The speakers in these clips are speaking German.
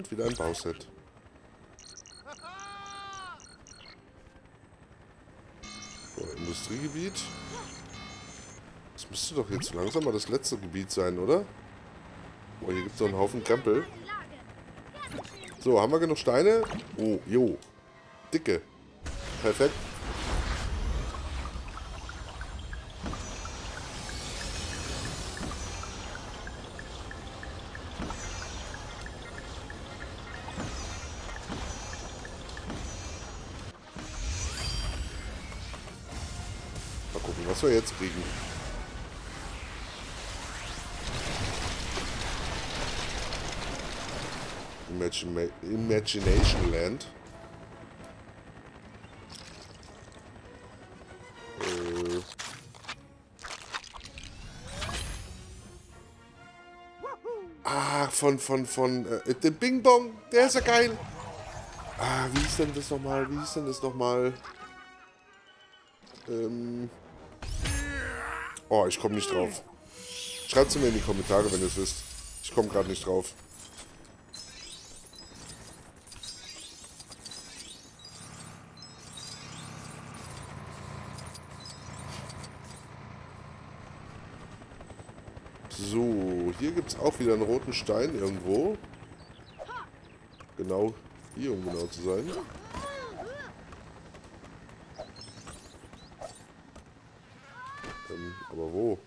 Und wieder ein Bauset. So, Industriegebiet. Das müsste doch jetzt langsam mal das letzte Gebiet sein, oder? Oh, hier gibt es noch einen Haufen Krempel. So, haben wir genug Steine? Oh, jo. Dicke. Perfekt. Mal gucken, was wir jetzt kriegen. Imagination Land. Von Bing Bong, der ist ja geil. Wie ist denn das nochmal? Oh, ich komme nicht drauf. Schreibt es mir in die Kommentare, wenn ihr es wisst. Ich komme gerade nicht drauf. So, hier gibt es auch wieder einen roten Stein irgendwo. Genau hier, um genau zu sein. Aber wo?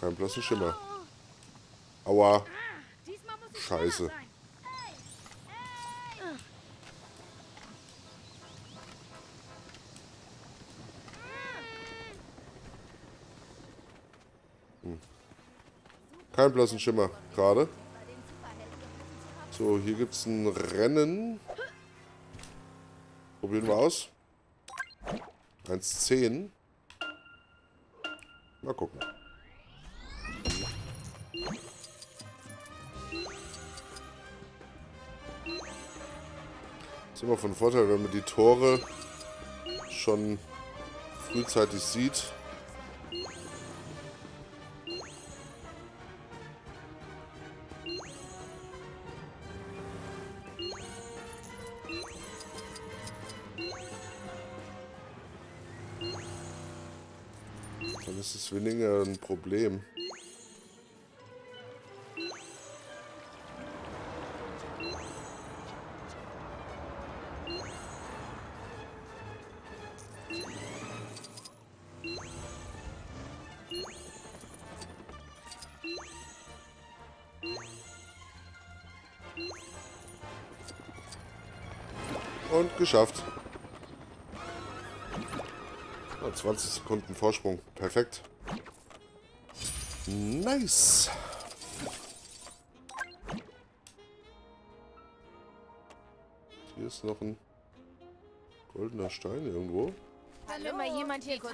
Kein blassen Schimmer. Aua. Scheiße. Kein blassen Schimmer gerade. So, hier gibt es ein Rennen. Probieren wir aus. 1,10. Mal gucken. Ist immer von Vorteil, wenn man die Tore schon frühzeitig sieht. Dann ist es weniger ein Problem. Und geschafft. 20 Sekunden Vorsprung. Perfekt. Nice. Hier ist noch ein goldener Stein irgendwo. Hallo, mal jemand hier kurz.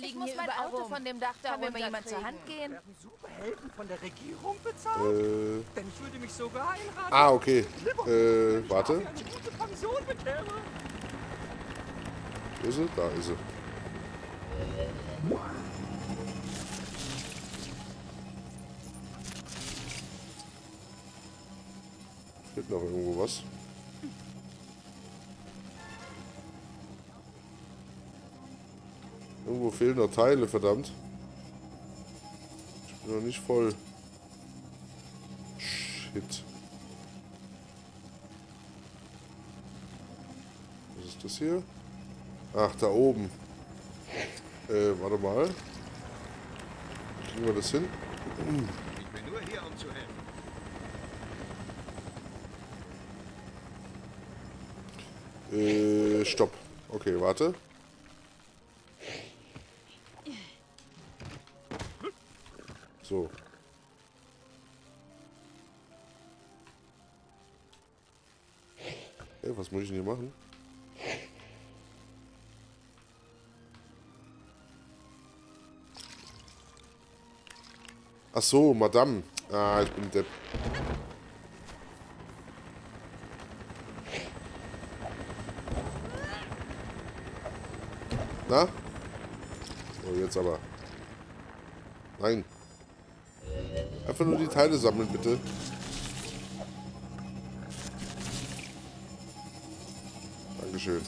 Ich muss mein Auto von dem Dach da runter. Kann mir jemand zur Hand gehen? Wir werden Superhelden von der Regierung bezahlt. Denn ich würde mich sogar einraten. Ah, okay. Warte. Wo ist sie? Da ist sie. Fehlt noch irgendwo was? Irgendwo fehlen noch Teile, verdammt. Ich bin noch nicht voll. Shit. Was ist das hier? Ach, da oben. Warte mal. Kriegen wir das hin? Ich bin nur hier, um zu helfen. Stopp. Okay, warte. So. Was muss ich denn hier machen? Ach so, Madame. Ah, ich bin Depp. Na? Oh, jetzt aber. Nein. Einfach nur die Teile sammeln, bitte. Dankeschön.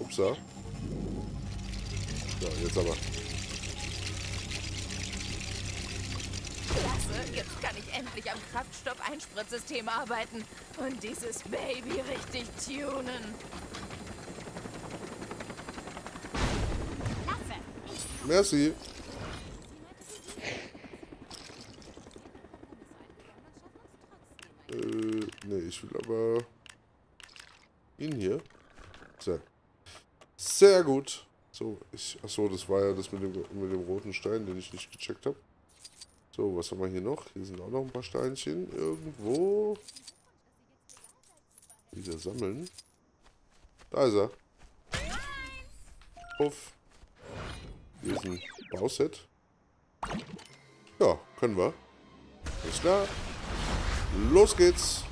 Upsa. So, jetzt aber. Jetzt kann ich endlich am Kraftstoff-Einspritzsystem arbeiten und dieses Baby richtig tunen. Merci. Ne, ich will aber ihn hier. Sehr. Sehr gut. So, achso, das war ja das mit dem roten Stein, den ich nicht gecheckt habe. So, was haben wir hier noch? Hier sind auch noch ein paar Steinchen irgendwo. Wieder sammeln. Da ist er. Puff. Hier ist ein Bauset. Ja, können wir. Alles klar. Los geht's.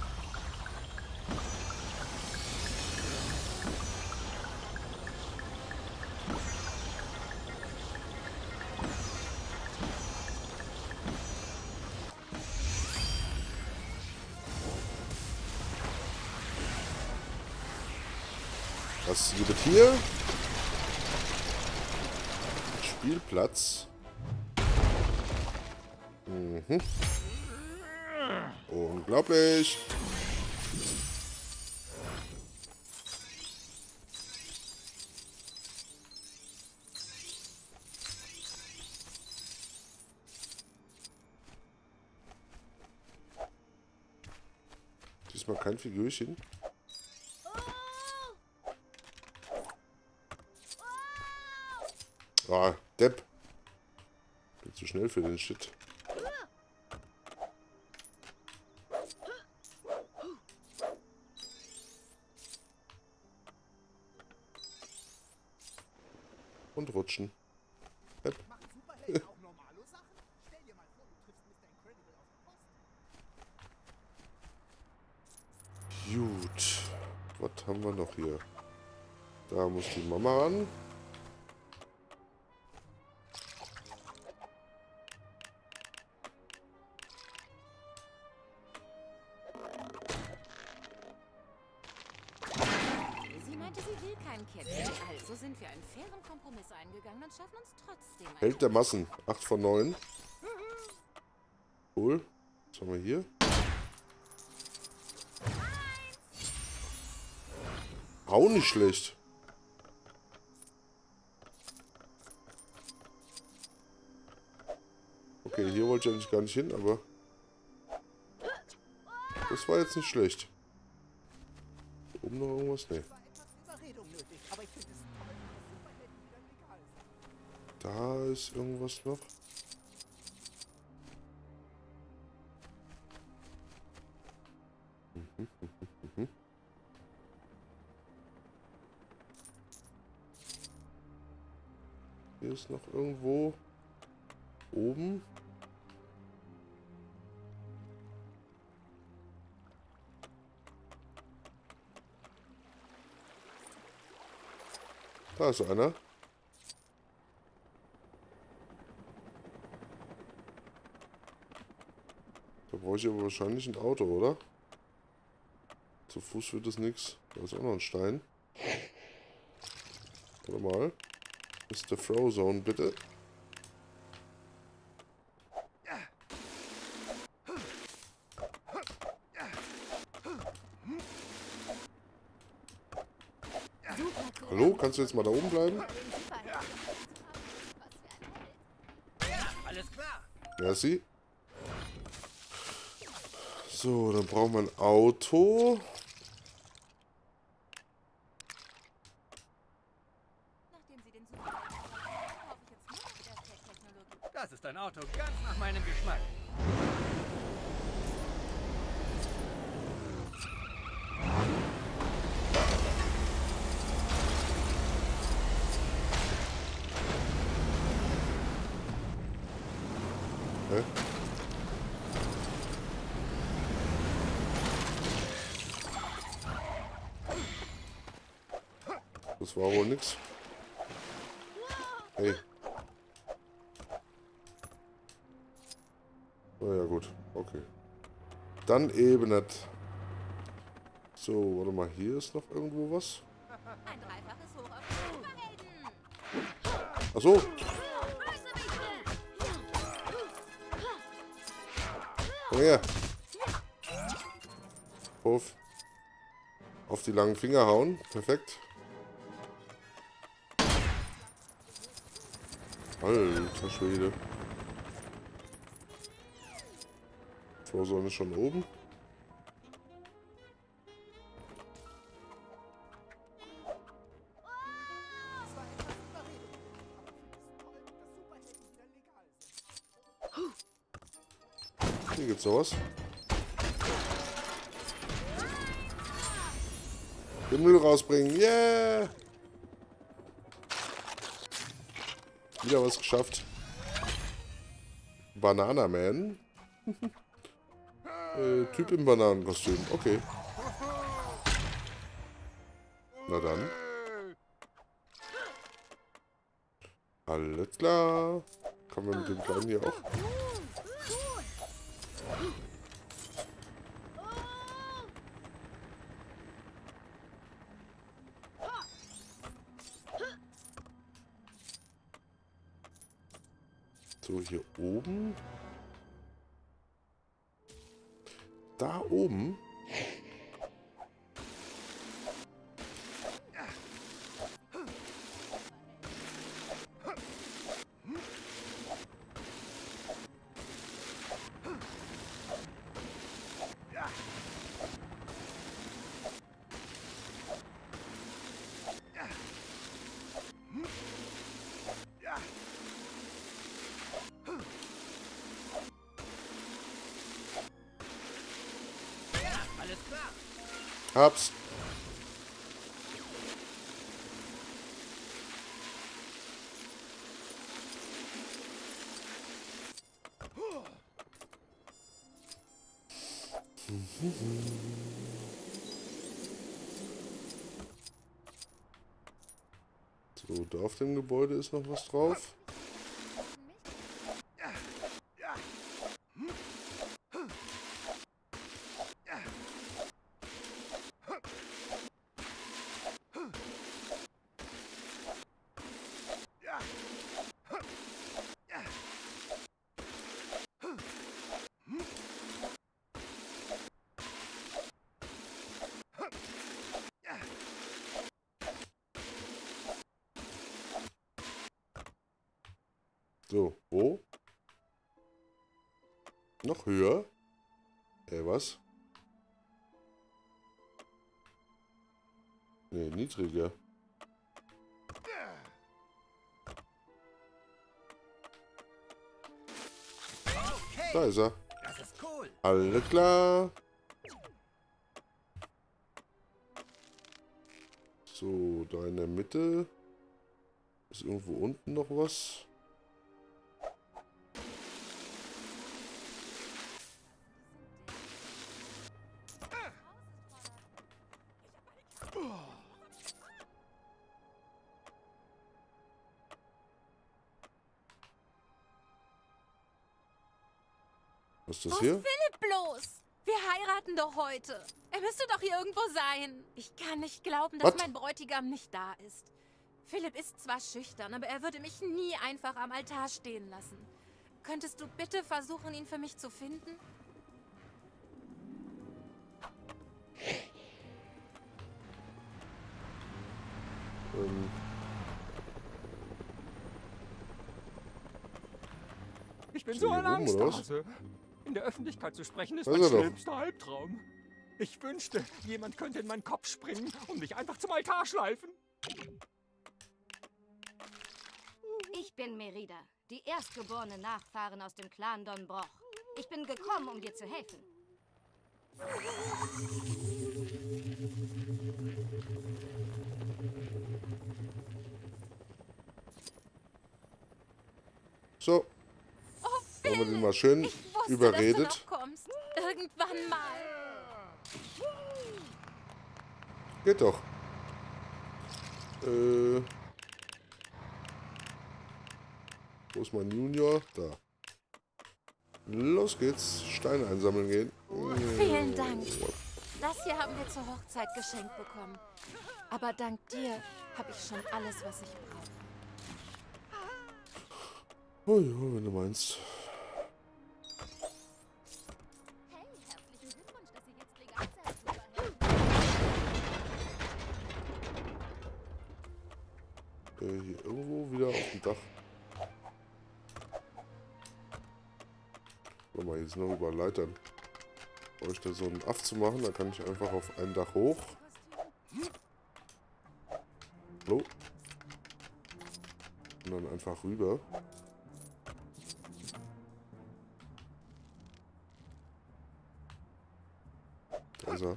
Was gibt es hier? Spielplatz. Mhm. Unglaublich. Diesmal kein Figürchen. Ah, Depp. Bin zu schnell für den Shit. Und rutschen. Depp. Gut. Was haben wir noch hier? Da muss die Mama ran. Held der Massen. 8 von 9. Cool. Was haben wir hier? Auch nicht schlecht. Okay, hier wollte ich eigentlich gar nicht hin, aber... Das war jetzt nicht schlecht. Hier oben noch irgendwas? Nee. Da ist irgendwas noch. Hier ist noch irgendwo oben. Da ist einer. Brauche ich aber wahrscheinlich ein Auto, oder? Zu Fuß wird das nichts. Da ist auch noch ein Stein. Warte mal. Das ist der Frozone, bitte. Hallo, kannst du jetzt mal da oben bleiben? Alles klar. Merci. So, dann brauchen wir ein Auto. Das ist ein Auto ganz nach meinem Geschmack. Ne? Das war wohl nix. Hey. Na ja, gut. Okay. Dann eben nicht. So, warte mal. Hier ist noch irgendwo was. Ach so. Komm her. Puff. Auf die langen Finger hauen. Perfekt. Alter Schwede. Frozone ist schon oben. Hier gibt's noch was. Den Müll rausbringen. Yeah! Wieder was geschafft. Bananaman. Typ im Bananenkostüm. Okay. Na dann. Alles klar. Kann man mit dem Kleinen hier auch. So, hier oben. Da oben. Hab's. So, da auf dem Gebäude ist noch was drauf. So, wo? Noch höher? Was? Ne, niedriger. Okay. Da ist er. Das ist cool. Alles klar. So, da in der Mitte. Ist irgendwo unten noch was? Was ist das hier? Philipp bloß! Wir heiraten doch heute. Er müsste doch hier irgendwo sein. Ich kann nicht glauben, dass mein Bräutigam nicht da ist. Philipp ist zwar schüchtern, aber er würde mich nie einfach am Altar stehen lassen. Könntest du bitte versuchen, ihn für mich zu finden? Ich bin so eine Angsthase. In der Öffentlichkeit zu sprechen, ist mein schlimmster Albtraum. Ich wünschte, jemand könnte in meinen Kopf springen und mich einfach zum Altar schleifen. Ich bin Merida, die erstgeborene Nachfahrin aus dem Clan Don Broch. Ich bin gekommen, um dir zu helfen. So. Oh, wo man den mal schön überredet. Dass du noch kommst. Irgendwann mal. Geht doch. Wo ist mein Junior? Da. Los geht's. Steine einsammeln gehen. Vielen Dank. Das hier haben wir zur Hochzeit geschenkt bekommen. Aber dank dir habe ich schon alles, was ich brauche. Oh ja, wenn du meinst. Hey, herzlichen Glückwunsch, dass Sie jetzt legal selbst übernehmen. Hier irgendwo wieder auf dem Dach. Warte mal, jetzt noch über Leitern. Euch da so einen Aff zu machen, da kann ich einfach auf ein Dach hoch. Hallo? Und dann einfach rüber. Also.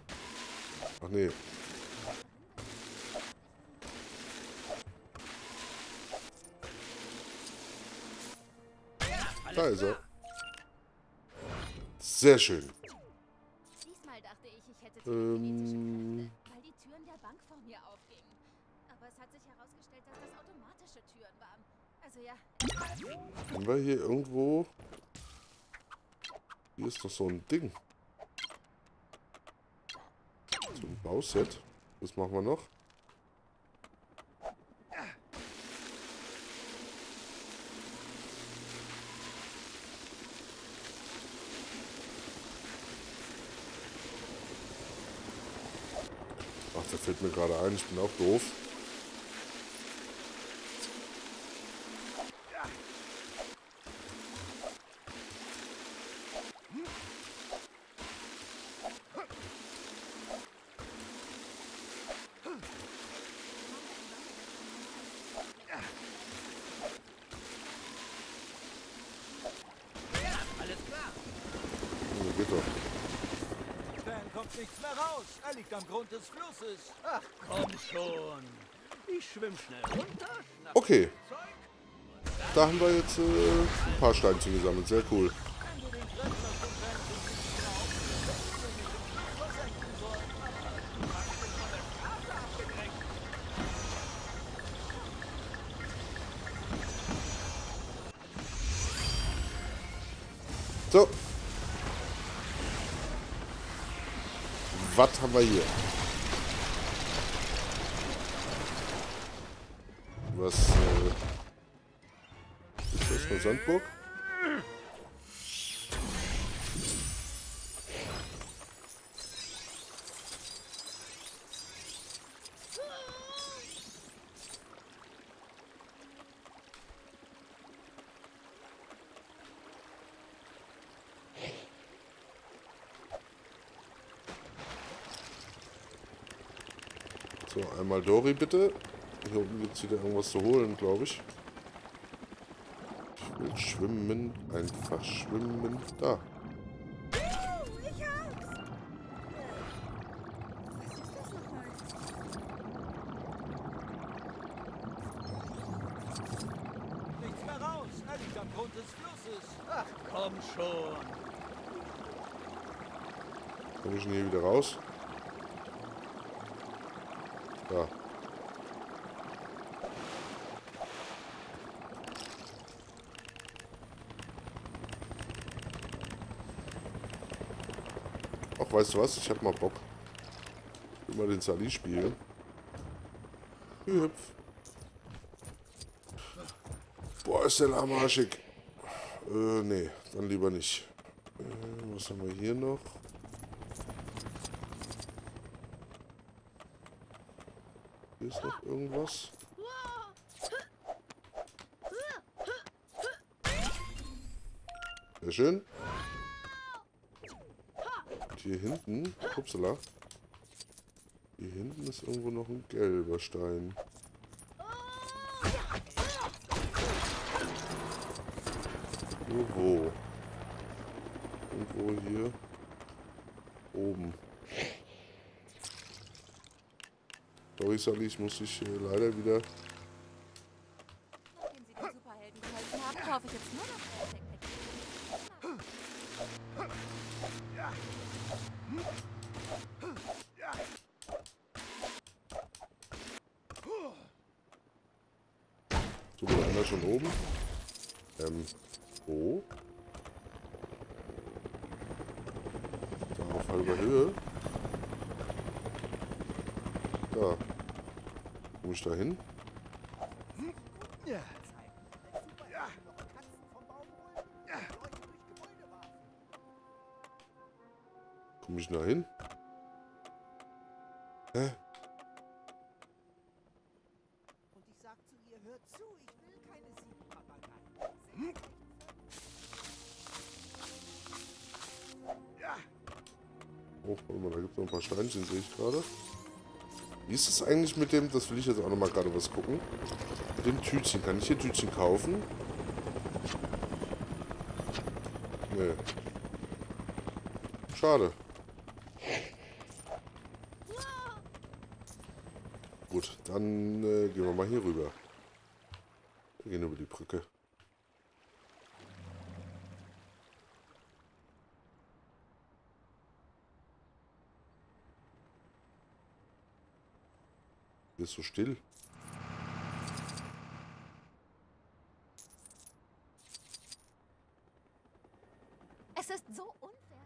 Ach nee. Da ist er. Sehr schön. Weil die Türen der Bank vor mir aufgingen. Aber es hat sich herausgestellt, dass das automatische Türen waren. Also ja. Haben wir hier irgendwo... Hier ist doch so ein Ding. So ein Bauset. Das machen wir noch. Da fällt mir gerade ein, ich bin auch doof. Nichts mehr raus. Er liegt am Grund des Flusses. Ach komm schon. Ich schwimm schnell runter. Okay. Da haben wir jetzt ein paar Steinchen gesammelt. Sehr cool. So. Was haben wir hier? Was ist das für Sandburg? So, einmal Dori bitte. Hier oben gibt es wieder irgendwas zu holen, glaube ich. Ich will schwimmen, einfach schwimmen. Da. Nichts mehr raus, er liegt am Grund des Flusses. Ach komm schon. Komme ich denn hier wieder raus? Da. Ach, weißt du was? Ich hab mal Bock. Immer den Sally spielen. Hüpf. Boah, ist der Lama arschig. Nee, dann lieber nicht. Was haben wir hier noch? Hier ist noch irgendwas. Sehr schön. Und hier hinten, upsala. Hier hinten ist irgendwo noch ein gelber Stein. Irgendwo. Irgendwo hier oben. Sorry, Sally, ich muss dich leider wieder... So, da einer schon oben. Wo? Da auf halber Höhe. Da. Wo muss ich da hin? Komme ich da hin? Hä? Und ich sag zu ihr, hör zu, ich will keine sieben Papageien. Oh, warte mal, da gibt es noch ein paar Steinchen, sehe ich gerade. Wie ist es eigentlich mit dem, das will ich jetzt auch nochmal gerade was gucken. Mit dem Tütchen, kann ich hier Tütchen kaufen? Nee. Schade. Gut, dann gehen wir mal hier rüber. Wir gehen über die Brücke. Hier ist so still. Es ist so unfair.